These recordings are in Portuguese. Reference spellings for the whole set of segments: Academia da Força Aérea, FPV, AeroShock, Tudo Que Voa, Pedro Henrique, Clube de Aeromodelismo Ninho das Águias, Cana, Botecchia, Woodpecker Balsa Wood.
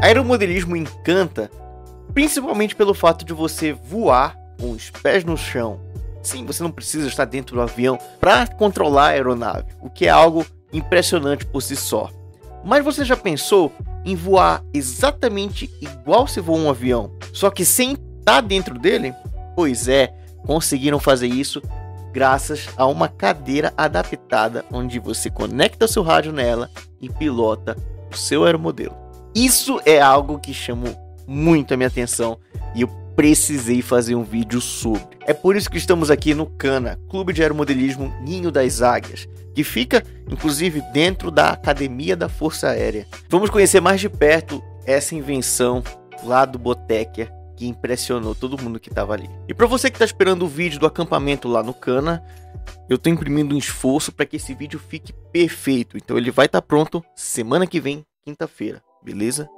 Aeromodelismo encanta, principalmente pelo fato de você voar com os pés no chão. Sim, você não precisa estar dentro do avião para controlar a aeronave, o que é algo impressionante por si só. Mas você já pensou em voar exatamente igual se voa um avião, só que sem estar dentro dele? Pois é, conseguiram fazer isso graças a uma cadeira adaptada, onde você conecta o seu rádio nela e pilota o seu aeromodelo. Isso é algo que chamou muito a minha atenção e eu precisei fazer um vídeo sobre. É por isso que estamos aqui no Cana, Clube de Aeromodelismo Ninho das Águias, que fica, inclusive, dentro da Academia da Força Aérea. Vamos conhecer mais de perto essa invenção lá do Botecchia, que impressionou todo mundo que estava ali. E para você que está esperando o vídeo do acampamento lá no Cana, eu estou imprimindo um esforço para que esse vídeo fique perfeito. Então ele vai estar pronto semana que vem, quinta-feira, beleza?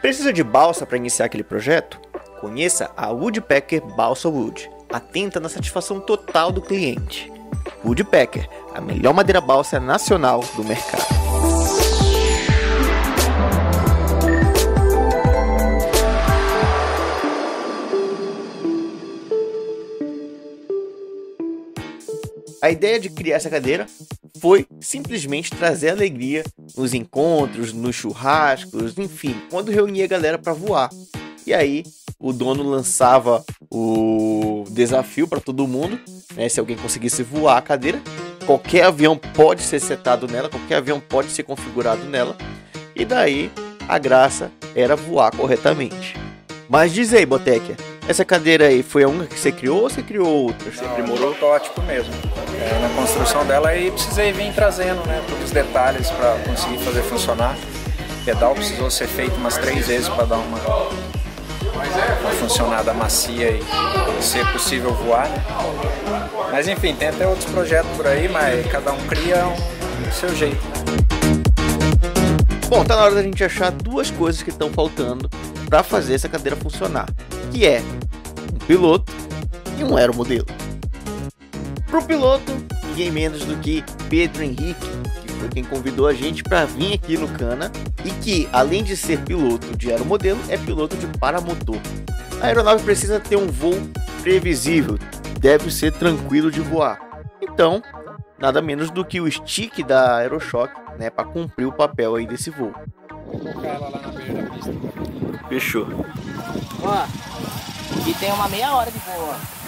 Precisa de balsa para iniciar aquele projeto? Conheça a Woodpecker Balsa Wood, atenta na satisfação total do cliente. Woodpecker, a melhor madeira balsa nacional do mercado. A ideia de criar essa cadeira foi simplesmente trazer alegria nos encontros, nos churrascos, enfim, quando reunia a galera para voar. E aí o dono lançava o desafio para todo mundo, né? Se alguém conseguisse voar a cadeira, qualquer avião pode ser setado nela, qualquer avião pode ser configurado nela. E daí a graça era voar corretamente. Mas diz aí, Botecchia, essa cadeira aí foi a única que você criou ou você criou outra? Você aprimorou? É um protótipo mesmo. Na construção dela e precisei vir trazendo, né, todos os detalhes para conseguir fazer funcionar. O pedal precisou ser feito umas 3 vezes para dar uma funcionada macia e ser possível voar, né? Mas enfim, tem até outros projetos por aí, mas cada um cria o seu jeito. Bom, tá na hora da gente achar 2 coisas que estão faltando para fazer essa cadeira funcionar, que é um piloto e um aeromodelo. Pro piloto, ninguém menos do que Pedro Henrique, que foi quem convidou a gente para vir aqui no Cana e que, além de ser piloto de aeromodelo, é piloto de paramotor. A aeronave precisa ter um voo previsível, deve ser tranquilo de voar. Então, nada menos do que o stick da AeroShock, né, para cumprir o papel aí desse voo. Vou colocar ela lá na beira da pista. Fechou. Ó, e tem uma meia hora de voo, ó.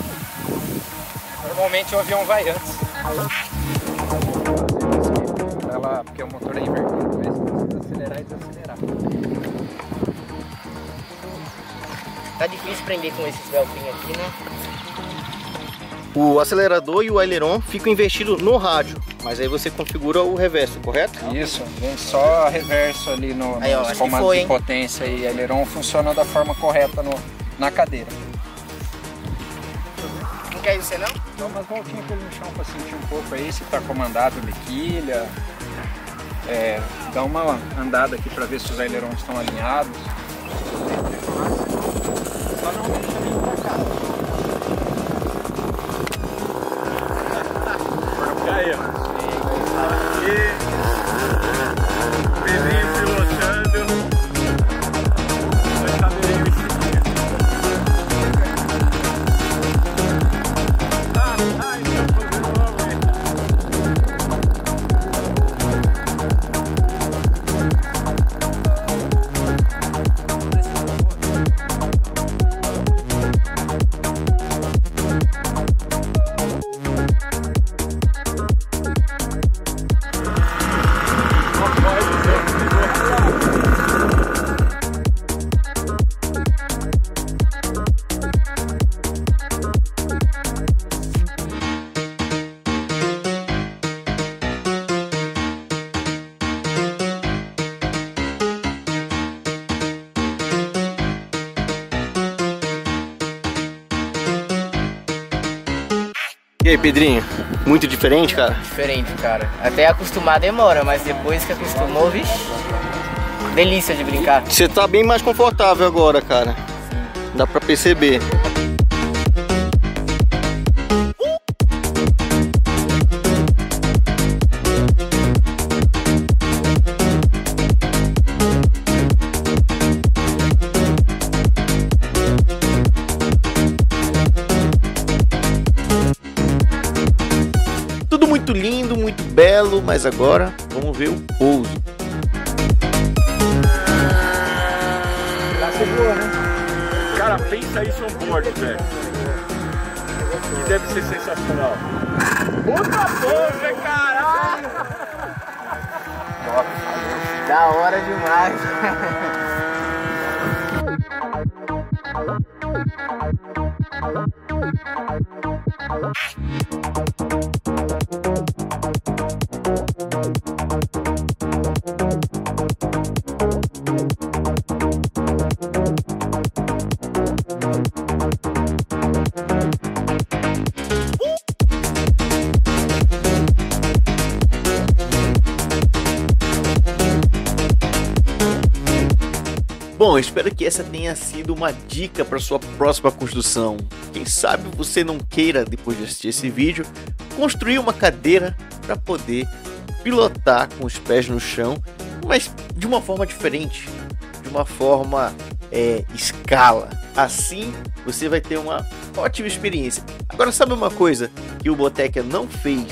Normalmente o avião vai antes. Ela, porque o motor é invertido, mas precisa acelerar e desacelerar. Tá difícil prender com esses velcrinhos aqui, né? O acelerador e o aileron ficam investidos no rádio, mas aí você configura o reverso, correto? Isso, vem só reverso ali no comando de potência e aileron funciona da forma correta na cadeira. Não quer isso, não? Dá umas voltinhas pelo chão para sentir um pouco aí, se tá comandado de quilha. É, dá uma andada aqui para ver se os ailerons estão alinhados. Só não deixa bem empacado. E aí, mano? E aí, Pedrinho? Muito diferente, cara? Diferente, cara. Até acostumar demora, mas depois que acostumou, vixi, delícia de brincar. Você tá bem mais confortável agora, cara. Sim. Dá pra perceber. belo, mas agora vamos ver o pouso. Cara, pensa isso on board, velho. E deve ser sensacional. Puta porra, caralho! Da hora demais. Bom, espero que essa tenha sido uma dica para sua próxima construção. Quem sabe você não queira, depois de assistir esse vídeo, construir uma cadeira para poder pilotar com os pés no chão, mas de uma forma diferente, de uma forma escala. Assim você vai ter uma ótima experiência. Agora, sabe uma coisa que o Botecchia não fez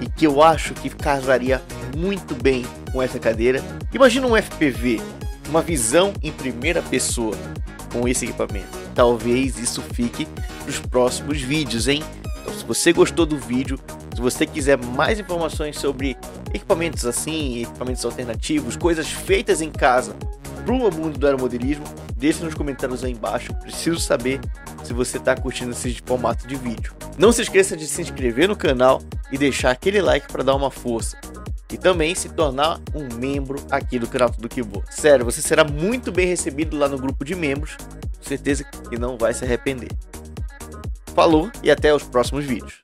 e que eu acho que casaria muito bem com essa cadeira? Imagina um FPV. Uma visão em primeira pessoa com esse equipamento. Talvez isso fique nos próximos vídeos, hein? Então, se você gostou do vídeo, se você quiser mais informações sobre equipamentos assim, equipamentos alternativos, coisas feitas em casa para o mundo do aeromodelismo, deixe nos comentários aí embaixo. Preciso saber se você está curtindo esse formato de vídeo. Não se esqueça de se inscrever no canal e deixar aquele like para dar uma força. E também se tornar um membro aqui do canal Tudo Que Voa. Sério, você será muito bem recebido lá no grupo de membros. Certeza que não vai se arrepender. Falou e até os próximos vídeos.